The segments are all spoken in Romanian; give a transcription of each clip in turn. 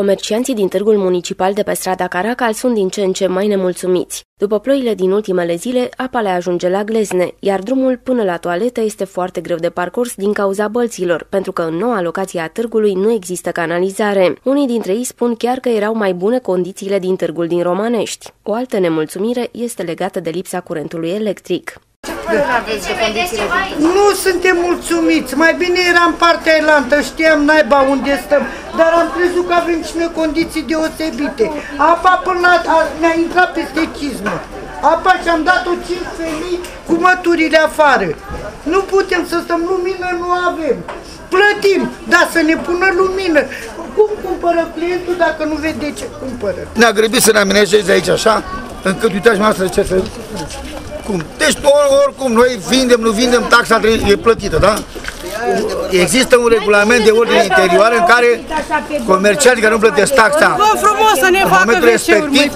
Comercianții din Târgul Municipal de pe strada Caracal sunt din ce în ce mai nemulțumiți. După ploile din ultimele zile, apa le ajunge la glezne, iar drumul până la toaletă este foarte greu de parcurs din cauza bălților, pentru că în noua locație a târgului nu există canalizare. Unii dintre ei spun chiar că erau mai bune condițiile din târgul din Romanești. O altă nemulțumire este legată de lipsa curentului electric. Nu suntem mulțumiți, mai bine eram partea elantă, știam naiba unde stăm, dar am crezut că avem și noi condiții deosebite. Apa până ne-a intrat peste cizmă, apa și-am dat-o 5 felii cu măturile afară. Nu putem să stăm, lumină nu avem, plătim, dar să ne pună lumină. Cum cumpără clientul dacă nu vede ce cumpără? Ne-a grăbit să ne amenajeze aici așa, încât uitați noastră ce fel. Deci oricum noi vindem, nu vindem, taxa e plătită, da? Există un regulament de ordine interioară în care comercialii care nu plătesc taxa în momentul respectiv,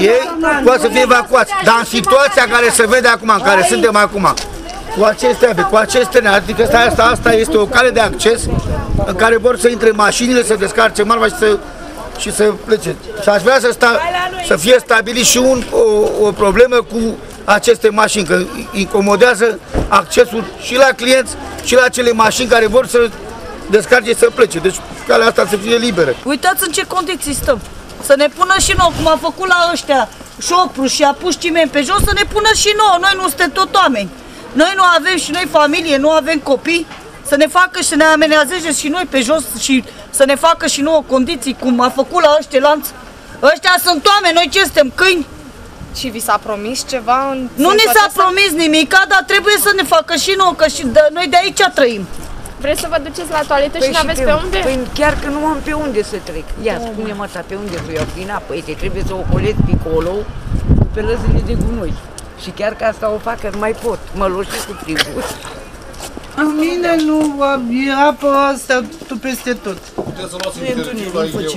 ei poate să fie evacuați. Dar în situația care se vede acum, în care suntem acum, cu aceste ape, cu aceste, adică asta este o cale de acces în care vor să intre mașinile, să descarce marfa și să plece. Și aș vrea să fie stabilit și o problemă cu aceste mașini, că incomodează accesul și la clienți și la cele mașini care vor să descarce și să plece. Deci calea asta să fie liberă. Uitați în ce condiții stăm. Să ne pună și nouă, cum a făcut la ăștia șopru și a pus ciment pe jos, să ne pună și nouă. Noi nu suntem tot oameni. Noi nu avem și noi familie, nu avem copii. Să ne facă și să ne amenajeze și noi pe jos și să ne facă și nouă condiții, cum a făcut la ăștia lanț. Ăștia sunt oameni, noi ce suntem, câini? Și vi s-a promis ceva? Nu ne s-a promis nimic, dar trebuie să ne facă și nouă, că și noi de aici trăim. Vreți să vă duceți la toaletă și nu aveți pe unde? Păi chiar că nu am pe unde să trec. Ia, spune-mă asta, pe unde să iau din apă? Uite, trebuie să o colet picolo pe lăzile de gunoi. Și chiar că asta o fac, că nu mai pot. Mă loșesc cu frigul. Mine nu, e apă asta peste tot.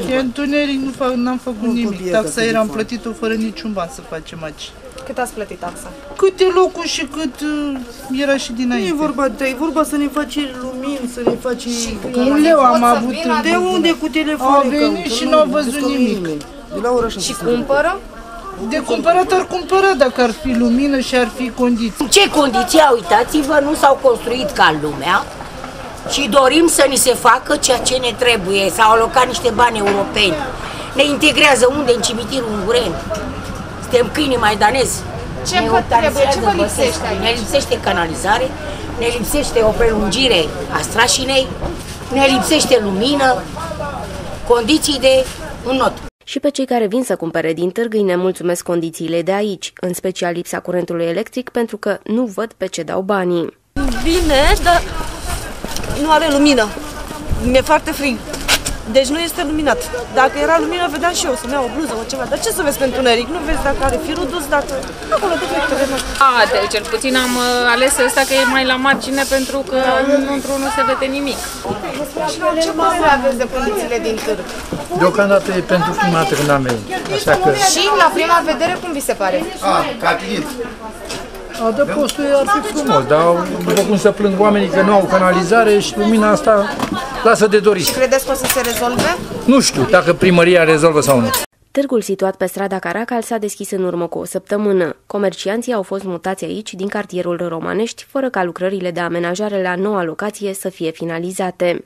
E întuneric, n-am făcut nimic. Taxa era, am plătit-o fără niciun ban să facem aici. Cât ați plătit taxa? Câte locuri și cât era și dinainte. Nu e vorba de, e vorba să ne faci lumini, să ne faci... Un leu am avut. De unde cu telefonul? Au venit și n-au văzut nimic. Și cumpără? De cumpărat ar cumpăra dacă ar fi lumină și ar fi condiții. Ce condiții? Uitați-vă, nu s-au construit ca lumea și dorim să ni se facă ceea ce ne trebuie. S-au alocat niște bani europeni. Ne integrează unde? În cimitirul ungureni. Suntem câinii maidanezi. Ce vă trebuie? Ce vă lipsește aici? Ne lipsește canalizare, ne lipsește o prelungire a strașinei, ne lipsește lumină, condiții de un not. Și pe cei care vin să cumpere din târg îi nemulțumesc condițiile de aici, în special lipsa curentului electric, pentru că nu văd pe ce dau banii. Bine, dar nu are lumină. Mi-e foarte frig. Deci nu este luminat. Dacă era lumină, vedeam și eu să-mi iau o bluză, o ceva. Dar ce să vezi pe întuneric? Nu vezi dacă are firul dus, dacă... Acolo, defectele mele. Cel puțin am ales ăsta că e mai la margine, pentru că într-unul nu se vede nimic. Ce părere aveți de condițiile din târg? Deocamdată e pentru prima dată când am venit. Și la prima vedere, cum vi se pare? Ca client. Adăpostul ar fi frumos, dar după cum se plâng oamenii că nu au canalizare și lumina asta lasă de dorit. Și credeți că o să se rezolve? Nu știu dacă primăria rezolvă sau nu. Târgul situat pe strada Caracal s-a deschis în urmă cu o săptămână. Comercianții au fost mutați aici din cartierul Romanești, fără ca lucrările de amenajare la noua locație să fie finalizate.